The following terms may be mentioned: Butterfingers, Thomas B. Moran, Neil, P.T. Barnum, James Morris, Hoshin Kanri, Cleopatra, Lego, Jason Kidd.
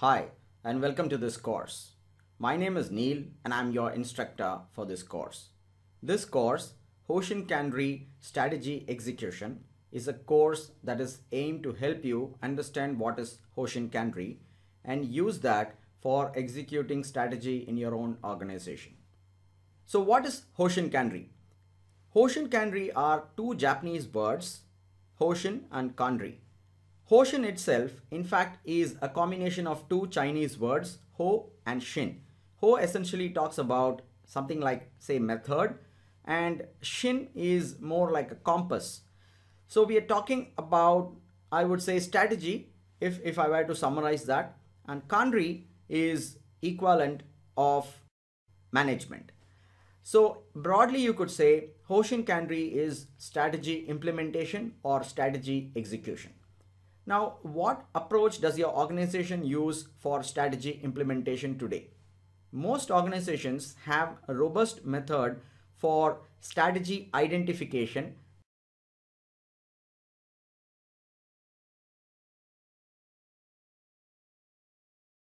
Hi and welcome to this course. My name is Neil and I'm your instructor for this course. This course, Hoshin Kanri Strategy Execution, is a course that is aimed to help you understand what is Hoshin Kanri and use that for executing strategy in your own organization. So what is Hoshin Kanri? Hoshin Kanri are two Japanese words, Hoshin and Kanri. Hoshin itself, in fact, is a combination of two Chinese words, ho and shin. Ho essentially talks about something like, say, method, and shin is more like a compass. So we are talking about, I would say, strategy, if I were to summarize that, and Kanri is equivalent of management. So broadly, you could say Hoshin Kanri is strategy implementation or strategy execution. Now, what approach does your organization use for strategy implementation today? Most organizations have a robust method for strategy identification